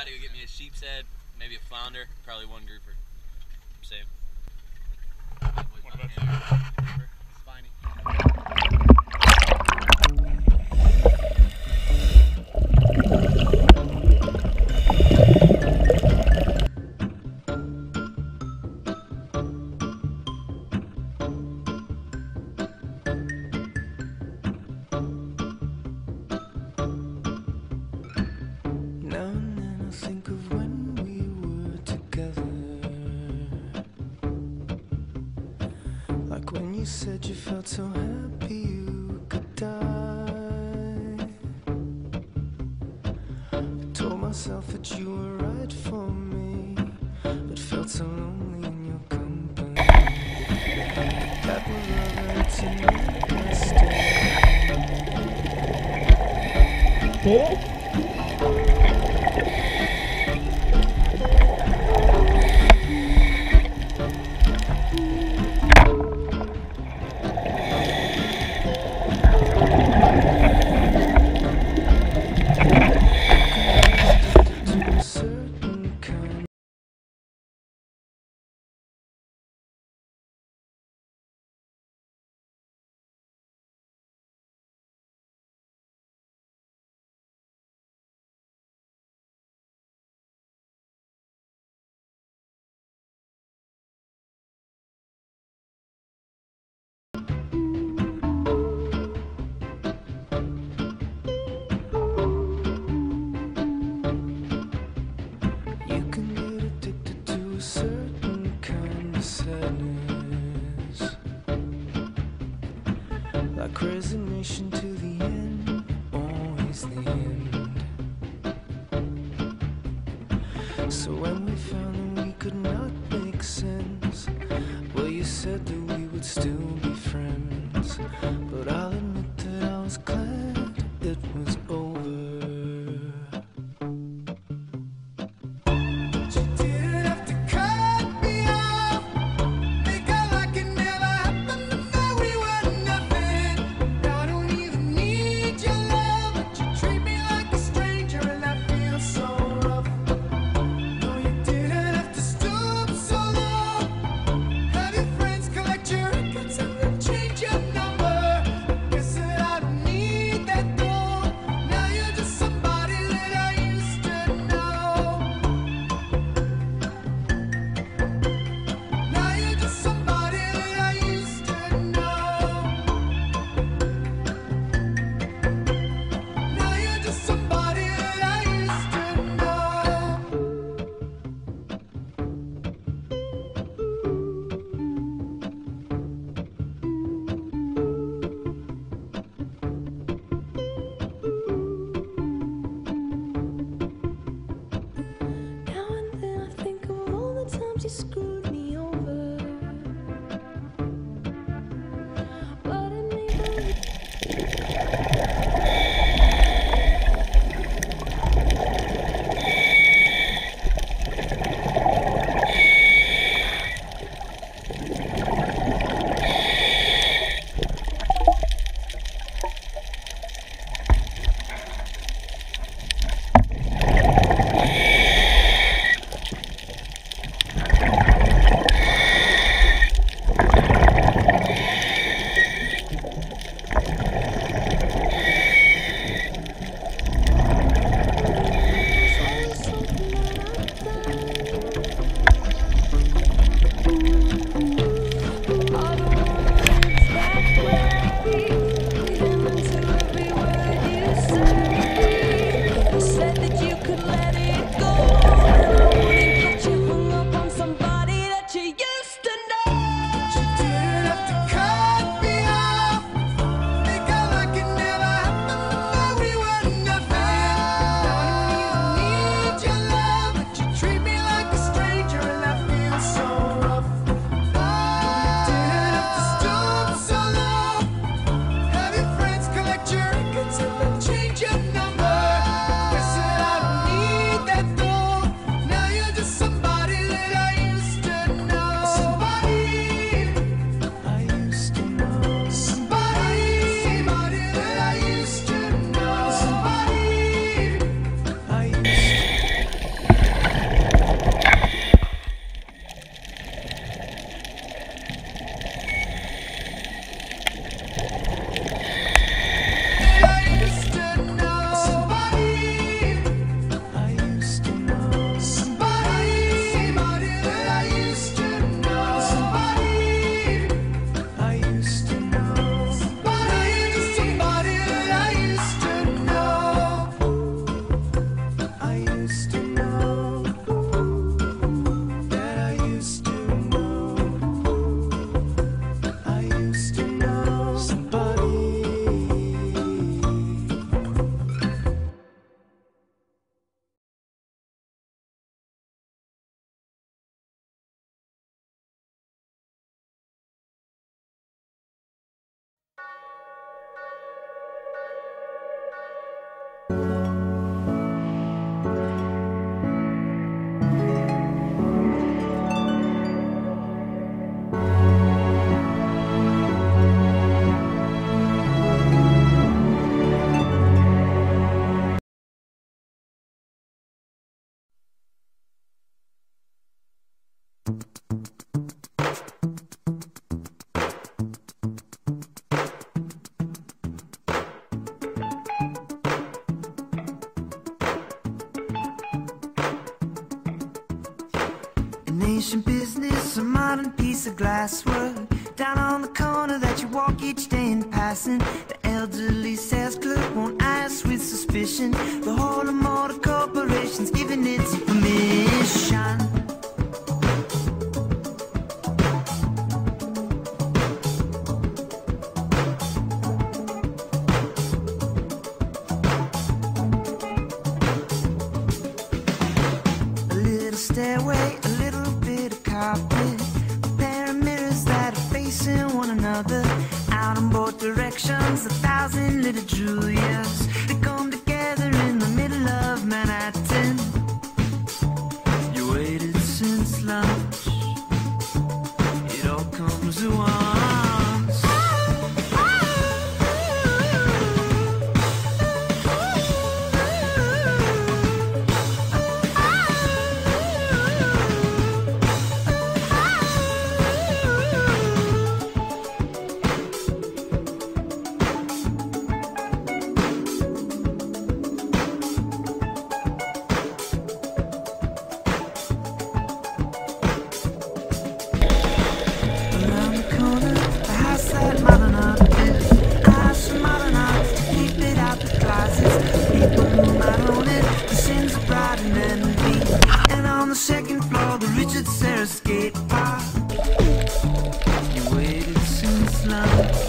I had to go get me a sheep's head, maybe a flounder, probably one grouper. Same. What about you? When you said you felt so happy you could die, I told myself that you were right for me, but felt so lonely in your company. That will all right to me. Like resignation to the end, always the end. So when we found that we could not make sense, well, you said that we would still be friends, but I'll admit that I was glad it was over. an ancient business, a modern piece of glasswork. Down on the corner that you walk each day in passing, the elderly sales clerk won't ask with suspicion. The whole of motor corporation's giving its permission. Stairway, a little bit of carpet, a pair of mirrors that are facing one another. Out in both directions, 1,000 little Julias. They come together in the middle of Manhattan. You waited since lunch. It all comes at once. Richard Serra skate park. You waited since lunch.